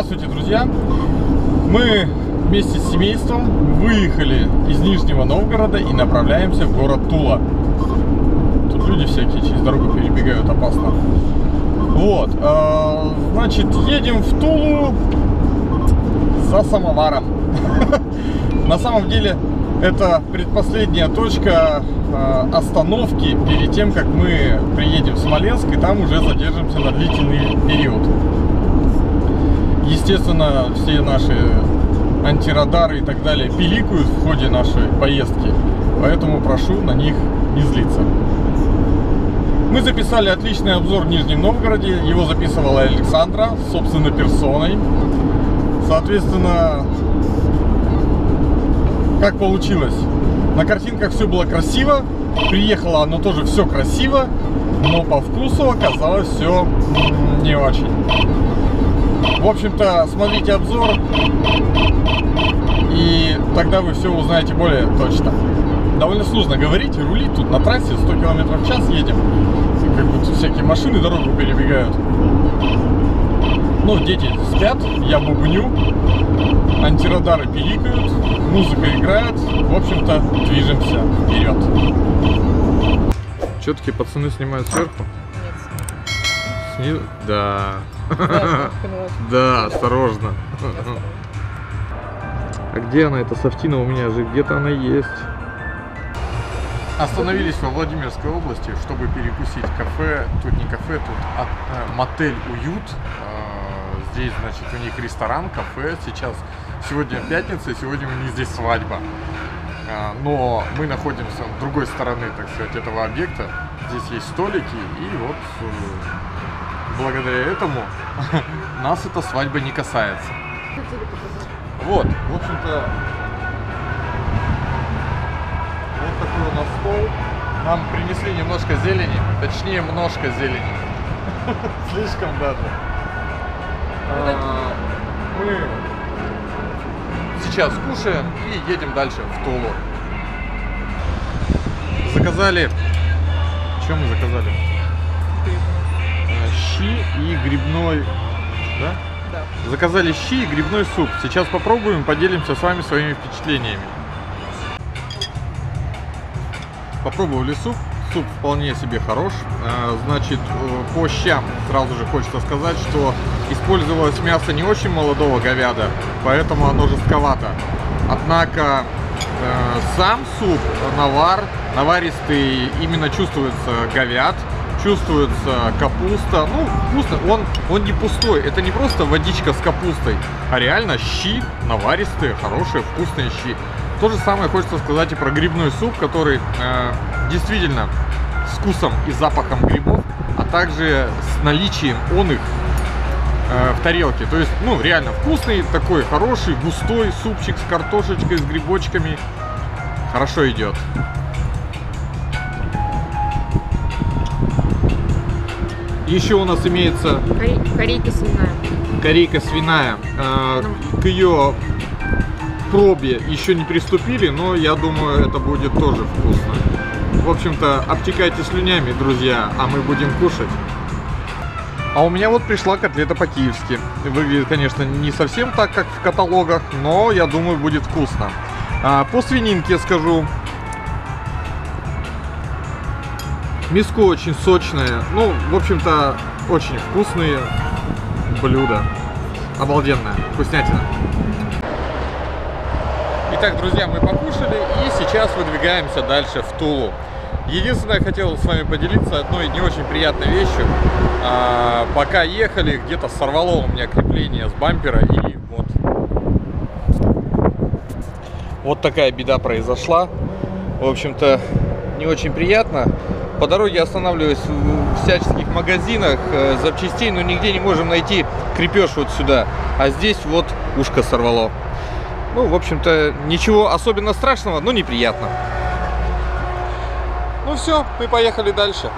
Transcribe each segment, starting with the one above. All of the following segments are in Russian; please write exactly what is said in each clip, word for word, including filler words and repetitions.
Здравствуйте, друзья! Мы вместе с семейством выехали из Нижнего Новгорода и направляемся в город Тула. Тут люди всякие через дорогу перебегают, опасно. Вот, значит, едем в Тулу за самоваром. На самом деле, это предпоследняя точка остановки перед тем, как мы приедем в Смоленск, и там уже задержимся на длительный период. Естественно, все наши антирадары и так далее пиликают в ходе нашей поездки, поэтому прошу на них не злиться. Мы записали отличный обзор в Нижнем Новгороде, его записывала Александра, собственно, персоной. Соответственно, как получилось? На картинках все было красиво, приехало оно тоже все красиво, но по вкусу оказалось все не очень. В общем-то, смотрите обзор, и тогда вы все узнаете более точно. Довольно сложно говорить и рулить тут на трассе, сто километров в час едем, и как будто всякие машины дорогу перебегают. Ну, дети спят, я бубню, антирадары пиликают, музыка играет, в общем-то, движемся вперед. Че такие пацаны снимают сверху? Нет, снизу. Да. Да, осторожно. А где она, эта софтина у меня же? Где-то она есть. Остановились во Владимирской области, чтобы перекусить кафе. Тут не кафе, тут от, э, мотель «Уют». Э, здесь, значит, у них ресторан, кафе. Сейчас сегодня пятница, и сегодня у них здесь свадьба. Э, но мы находимся с другой стороны, так сказать, этого объекта. Здесь есть столики, и вот э, благодаря этому нас эта свадьба не касается. Вот, в общем-то... такой у нас стол. Нам принесли немножко зелени, точнее множко зелени. Слишком даже. А, мы сейчас кушаем и едем дальше в Тулу. Заказали... Что мы заказали? Щи и грибной... Да? Да. Заказали щи и грибной суп. Сейчас попробуем, поделимся с вами своими впечатлениями. Попробовали суп, суп вполне себе хорош. Значит, по щам сразу же хочется сказать, что использовалось мясо не очень молодого говяда, поэтому оно жестковато. Однако сам суп, навар, наваристый, именно чувствуется говяд, чувствуется капуста. Ну, вкусно, он, он не пустой, это не просто водичка с капустой, а реально щи наваристые, хорошие, вкусные щи. То же самое хочется сказать и про грибной суп, который э, действительно с вкусом и запахом грибов, а также с наличием он их э, в тарелке. То есть, ну, реально вкусный, такой хороший, густой супчик с картошечкой, с грибочками. Хорошо идет. Еще у нас имеется... Корейка свиная. Корейка свиная. Э, к ее... пробе еще не приступили, но я думаю, это будет тоже вкусно. В общем-то, обтекайте слюнями, друзья, а мы будем кушать. А у меня вот пришла котлета по-киевски. Выглядит, конечно, не совсем так, как в каталогах, но я думаю, будет вкусно. А по свининке скажу. Мяско очень сочное. Ну, в общем-то, очень вкусные блюда. Обалденная вкуснятина. Итак, друзья, мы покушали и сейчас выдвигаемся дальше в Тулу. Единственное, я хотел с вами поделиться одной не очень приятной вещью. А, пока ехали, где-то сорвало у меня крепление с бампера, и вот. Вот такая беда произошла. В общем-то, не очень приятно. По дороге останавливаюсь в всяческих магазинах запчастей, но нигде не можем найти крепеж вот сюда. А здесь вот ушко сорвало. Ну, в общем-то, ничего особенно страшного, но неприятно. Ну все, мы поехали дальше.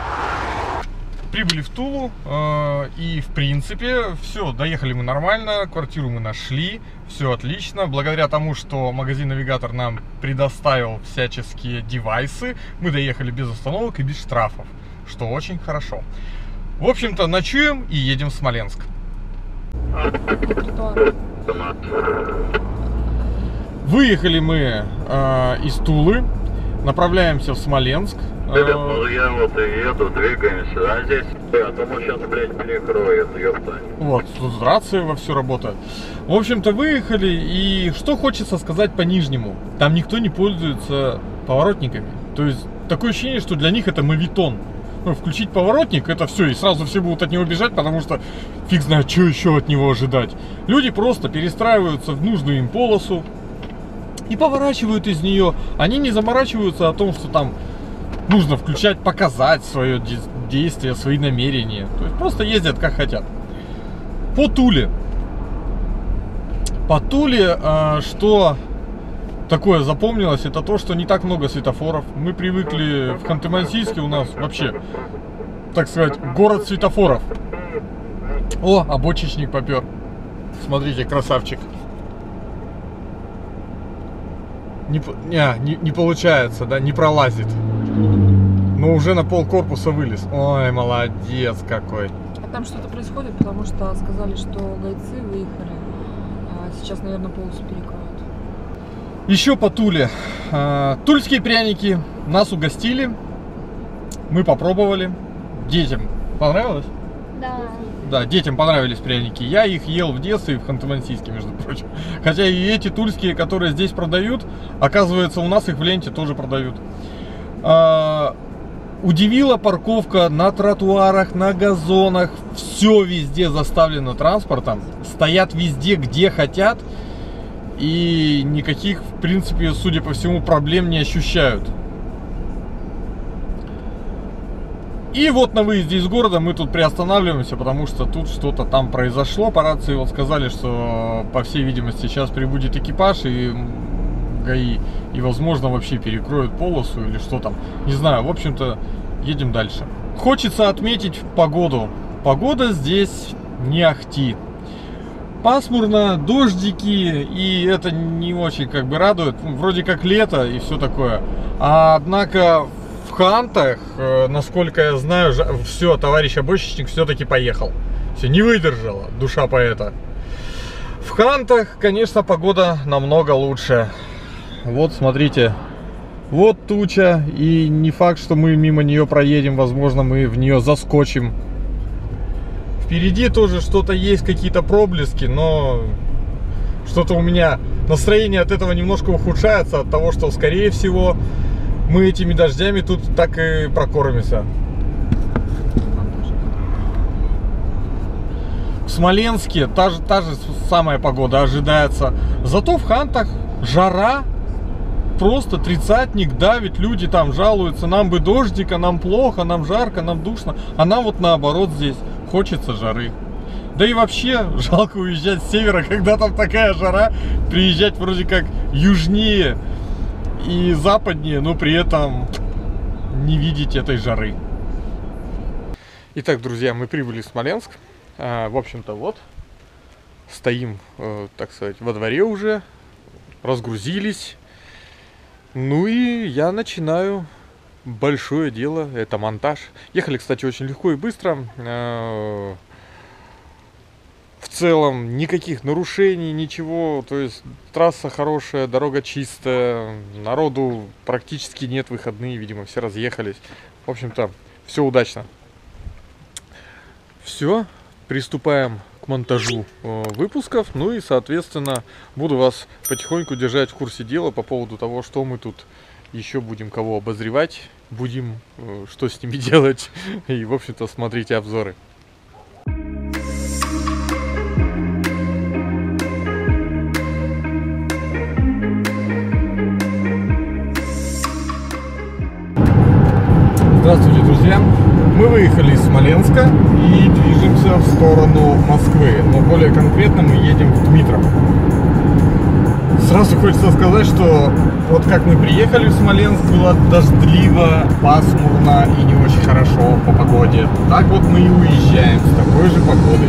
Прибыли в Тулу, э, и, в принципе, все, доехали мы нормально, квартиру мы нашли, все отлично. Благодаря тому, что магазин «Навигатор» нам предоставил всяческие девайсы, мы доехали без остановок и без штрафов, что очень хорошо. В общем-то, ночуем и едем в Смоленск. Что? Выехали мы э, из Тулы, направляемся в Смоленск. Ребят, ну я вот и еду, двигаемся, а здесь, а то мы сейчас, блядь, перекроют, ёпта. Вот, тут рация вовсю работает. В общем-то, выехали, и что хочется сказать по Нижнему. Там никто не пользуется поворотниками. То есть, такое ощущение, что для них это мавитон. Ну, включить поворотник, это все, и сразу все будут от него бежать, потому что фиг знает, что еще от него ожидать. Люди просто перестраиваются в нужную им полосу и поворачивают из нее. Они не заморачиваются о том, что там нужно включать, показать свое действие, свои намерения. То есть просто ездят как хотят. По Туле. По Туле, что такое запомнилось, это то, что не так много светофоров. Мы привыкли в Ханты-Мансийске, у нас вообще, так сказать, город светофоров. О, обочечник попер. Смотрите, красавчик. Не, не, не получается, да, не пролазит. Но уже на пол корпуса вылез. Ой, молодец какой. А там что-то происходит, потому что сказали, что гайцы выехали. Сейчас, наверное, полосу перекроют. Еще по Туле. Тульские пряники нас угостили. Мы попробовали. Детям понравилось? Да. Да, детям понравились пряники. Я их ел в детстве, в Ханты-Мансийске, между прочим. Хотя и эти тульские, которые здесь продают, оказывается, у нас их в Ленте тоже продают. Удивила парковка на тротуарах, на газонах. Все везде заставлено транспортом. Стоят везде, где хотят. И никаких, в принципе, судя по всему, проблем не ощущают. И вот на выезде из города мы тут приостанавливаемся, потому что тут что-то там произошло. По рации вот сказали, что, по всей видимости, сейчас прибудет экипаж и ГАИ. И, возможно, вообще перекроют полосу или что там. Не знаю, в общем-то, едем дальше. Хочется отметить погоду. Погода здесь не ахти. Пасмурно, дождики, и это не очень как бы радует. Вроде как лето и все такое. А, однако в Хантах, насколько я знаю, все, товарищ обочечник все-таки поехал. Все, не выдержала душа поэта. В Хантах, конечно, погода намного лучше. Вот, смотрите, вот туча, и не факт, что мы мимо нее проедем, возможно, мы в нее заскочим. Впереди тоже что-то есть, какие-то проблески, но что-то у меня настроение от этого немножко ухудшается, от того, что, скорее всего, мы этими дождями тут так и прокормимся. В Смоленске та же, та же самая погода ожидается, зато в Хантах жара. Просто тридцатник давит, люди там жалуются, нам бы дождика, нам плохо, нам жарко, нам душно. А нам вот наоборот здесь хочется жары. Да и вообще жалко уезжать с севера, когда там такая жара, приезжать вроде как южнее и западнее, но при этом не видеть этой жары. Итак, друзья, мы прибыли в Смоленск. А, в общем-то вот, стоим, так сказать, во дворе уже, разгрузились. Ну и я начинаю большое дело, это монтаж. Ехали, кстати, очень легко и быстро. В целом никаких нарушений, ничего. То есть трасса хорошая, дорога чистая, народу практически нет, выходные, видимо, все разъехались. В общем-то, все удачно. Все, приступаем к монтажу выпусков, ну и соответственно буду вас потихоньку держать в курсе дела по поводу того, что мы тут еще будем, кого обозревать будем, что с ними делать, и в общем-то смотрите обзоры. Здравствуйте, друзья! Мы выехали из Смоленска и движемся в сторону Москвы, но более конкретно мы едем в Дмитров. Сразу хочется сказать, что вот как мы приехали в Смоленск, было дождливо, пасмурно и не очень хорошо по погоде. Так вот мы и уезжаем с такой же погодой.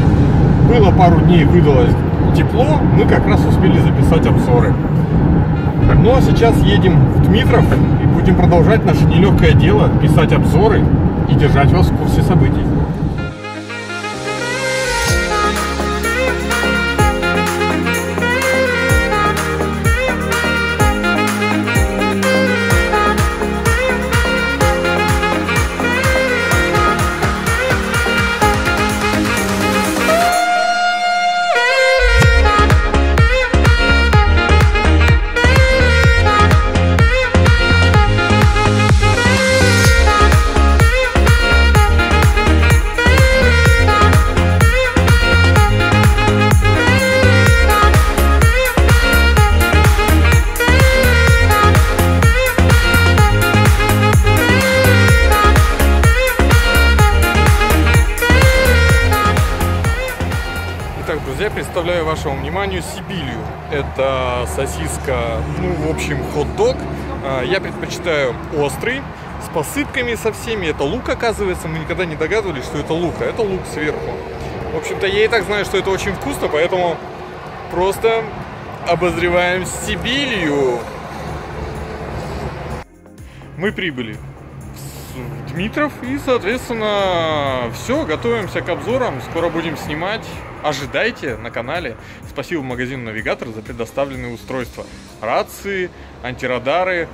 Было пару дней, выдалось тепло, мы как раз успели записать обзоры. Ну а сейчас едем в Дмитров и будем продолжать наше нелегкое дело, писать обзоры и держать вас в курсе событий. представляю вашему вниманию Сибилию. Это сосиска, ну, в общем, хот-дог. Я предпочитаю острый, с посыпками, со всеми. Это лук, оказывается. Мы никогда не догадывались, что это лук. А это лук сверху. В общем-то, я и так знаю, что это очень вкусно, поэтому просто обозреваем Сибилию. Мы прибыли в Дмитров и, соответственно, все, готовимся к обзорам. Скоро будем снимать. Ожидайте на канале. Спасибо магазину «Навигатор» за предоставленные устройства. Рации, антирадары.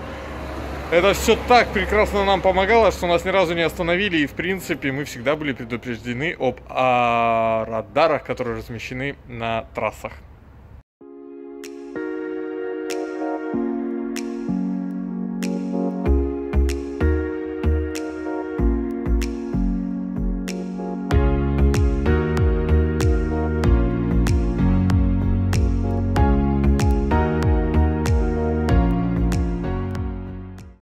Это все так прекрасно нам помогало, что нас ни разу не остановили. И, в принципе, мы всегда были предупреждены об радарах, которые размещены на трассах.